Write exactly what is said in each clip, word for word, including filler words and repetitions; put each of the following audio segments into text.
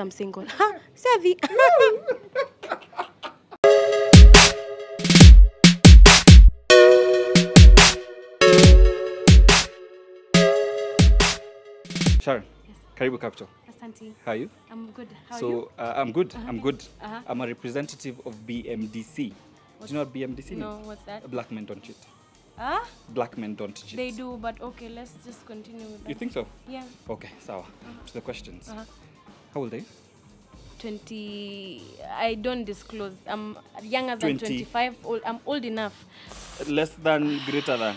I'm single. Ha! Savvy! Sharon, yes. Karibu Capital. Asante. How are you? I'm good. How so, are you? So, uh, I'm good. Uh-huh. I'm good. Uh-huh. I'm a representative of B M D C. What's do you know what B M D C means? No, what's that? Black men don't cheat. Huh? Black men don't cheat. They do, but okay, let's just continue with that. You think so? Yeah. Okay, sawa. Uh-huh. To the questions. Uh-huh. How old are you? twenty... I don't disclose. I'm younger than twenty. twenty-five. Old, I'm old enough. Less than, greater than?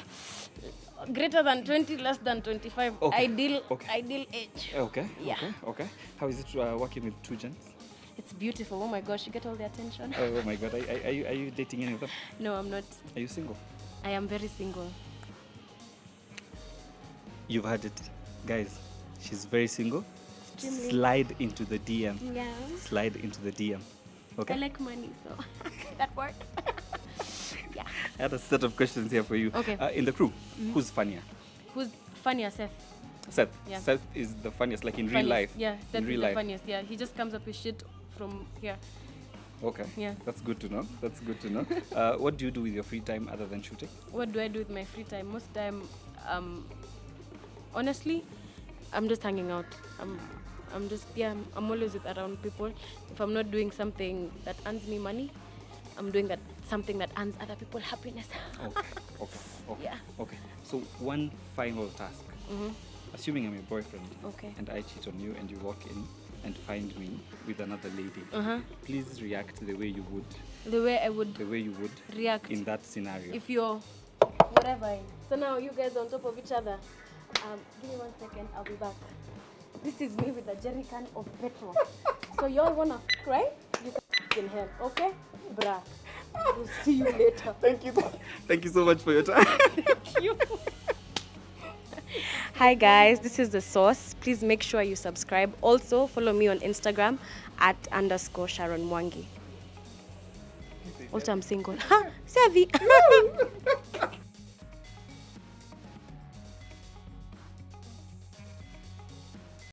Greater than twenty, less than twenty-five. Okay. Ideal, okay. Ideal age. Okay, yeah. okay, okay. How is it uh, working with two gens? It's beautiful. Oh my gosh, you get all the attention. Oh, oh my God. Are, are, are, you, are you dating any of them? No, I'm not. Are you single? I am very single. You've heard it. Guys, she's very single. Extremely. Slide into the D M. Yeah. Slide into the D M. Okay. I like money, so that works. Yeah. I had a set of questions here for you. Okay. Uh, in the crew, mm-hmm. who's funnier? Who's funnier? Seth. Seth. Yeah. Seth is the funniest, like in funniest. real life. Yeah, Seth in real is life. the funniest. Yeah, he just comes up with shit from here. Okay. Yeah. That's good to know. That's good to know. uh, what do you do with your free time other than shooting? What do I do with my free time? Most time, um, honestly, I'm just hanging out. I'm, I'm just yeah. I'm, I'm always with around people. If I'm not doing something that earns me money, I'm doing that something that earns other people happiness. okay. Okay. Okay. Yeah. Okay. So one final task. Mm-hmm. Assuming I'm your boyfriend. Okay. And I cheat on you, and you walk in and find me with another lady. Uh-huh. Please react the way you would. The way I would. The way you would react in that scenario. If you're whatever. So now you guys are on top of each other. Um, give me one second, I'll be back. This is me with a jerry can of petrol. So y'all wanna cry? You can help, okay? Bruh. We'll see you later. Thank you. Thank you so much for your time. Thank you. Hi guys, this is The Sauce. Please make sure you subscribe. Also, follow me on Instagram at underscore Sharon Mwangi. Also, I'm single. Ha! Savvy!